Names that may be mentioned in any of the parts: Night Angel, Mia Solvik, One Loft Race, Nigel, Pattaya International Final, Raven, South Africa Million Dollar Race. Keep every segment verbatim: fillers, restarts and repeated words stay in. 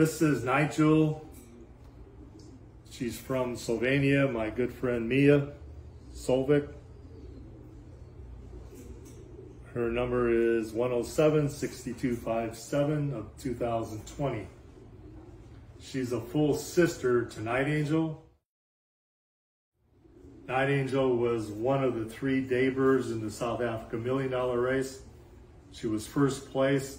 This is Nigel. She's from Slovenia, my good friend Mia Solvik. Her number is one oh seven, six two five seven of two thousand twenty. She's a full sister to Night Angel. Night Angel was one of the three daybirds in the South Africa Million Dollar Race. She was first place,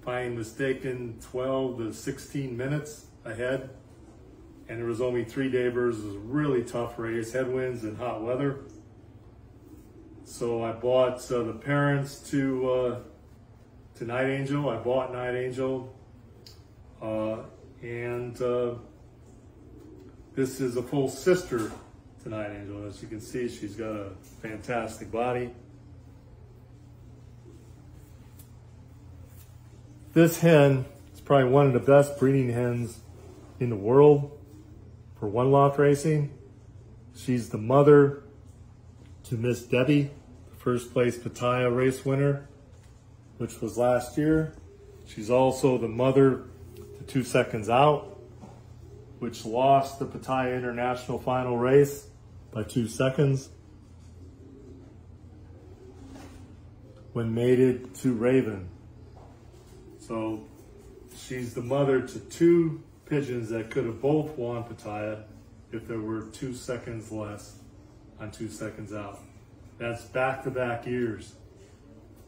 if I ain't mistaken, twelve to sixteen minutes ahead. And there was only three daybirds. It was a really tough race, headwinds and hot weather. So I bought uh, the parents to, uh, to Night Angel. I bought Night Angel. Uh, and uh, this is a full sister to Night Angel. As you can see, she's got a fantastic body. This hen is probably one of the best breeding hens in the world for one loft racing. She's the mother to Miss Debbie, the first place Pattaya race winner, which was last year. She's also the mother to Two Seconds Out, which lost the Pattaya International Final race by two seconds when mated to Raven. So she's the mother to two pigeons that could have both won Pattaya if there were two seconds less on Two Seconds Out. That's back-to-back years.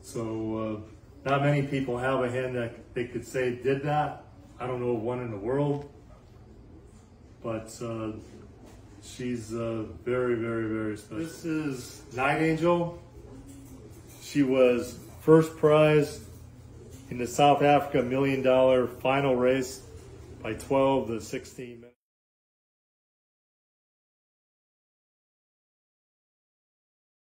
So uh, not many people have a hen that they could say did that. I don't know one in the world, but uh, she's uh, very, very, very special. This is Night Angel. She was first prize in the South Africa Million Dollar Final race by twelve to sixteen minutes.